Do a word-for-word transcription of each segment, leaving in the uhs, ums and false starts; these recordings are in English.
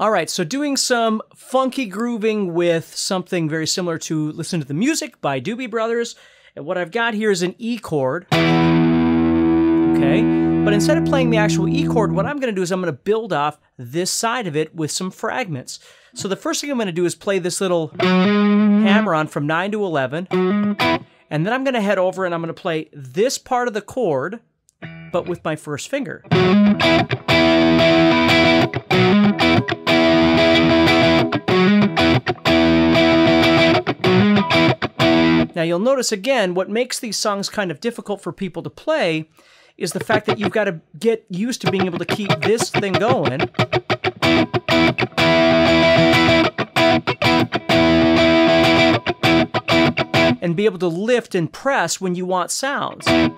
Alright, so doing some funky grooving with something very similar to Listen to the Music by Doobie Brothers. And what I've got here is an E chord. Okay, but instead of playing the actual E chord, what I'm going to do is I'm going to build off this side of it with some fragments. So the first thing I'm going to do is play this little hammer-on from nine to eleven. And then I'm going to head over and I'm going to play this part of the chord, but with my first finger. Now you'll notice again, what makes these songs kind of difficult for people to play is the fact that you've got to get used to being able to keep this thing going. And be able to lift and press when you want sounds. And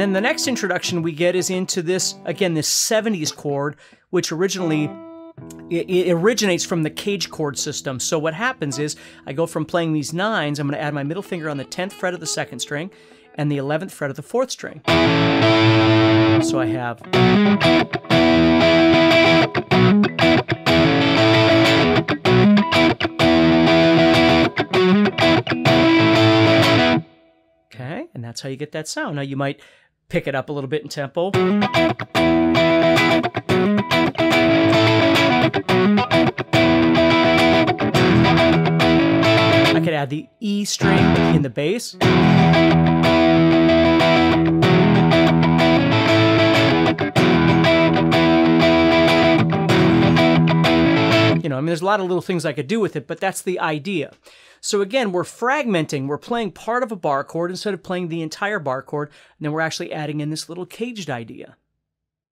then the next introduction we get is into this, again, this seventies chord, which originally it originates from the cage chord system. So what happens is I go from playing these nines, I'm going to add my middle finger on the tenth fret of the second string and the eleventh fret of the fourth string. So I have... Okay, and that's how you get that sound. Now you might... pick it up a little bit in tempo. I could add the E string in the bass. You know, I mean, there's a lot of little things I could do with it, but that's the idea. So again, we're fragmenting. We're playing part of a bar chord instead of playing the entire bar chord, and then we're actually adding in this little caged idea.